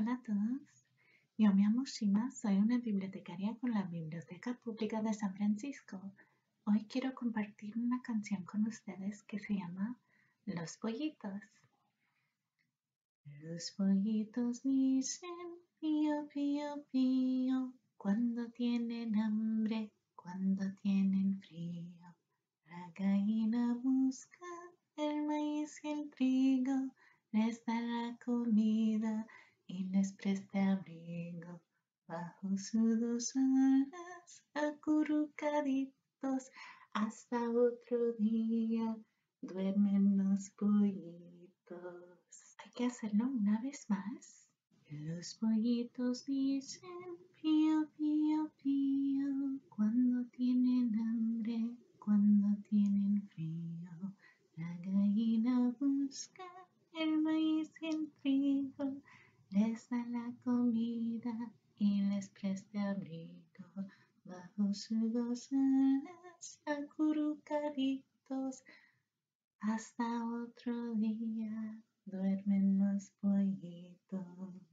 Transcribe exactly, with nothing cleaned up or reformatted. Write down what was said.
Hola a todos, yo me llamo Shima, soy una bibliotecaria con la Biblioteca Pública de San Francisco. Hoy quiero compartir una canción con ustedes que se llama Los Pollitos. Los pollitos dicen pío, pío, pío, cuando tienen hambre, cuando tienen frío. La gallina busca el maíz y el trigo, les dará comida y les preste abrigo. Bajo sus dos alas, acurrucaditos, hasta otro día duermen los pollitos. Hay que hacerlo una vez más. Los pollitos dicen pío, pío, pío, cuando tienen hambre, cuando tienen frío. La gallina busca el maíz y el trigo, les da la comida y les preste abrigo. Bajo sus dos alas, acurrucaditos, hasta otro día duermen los pollitos.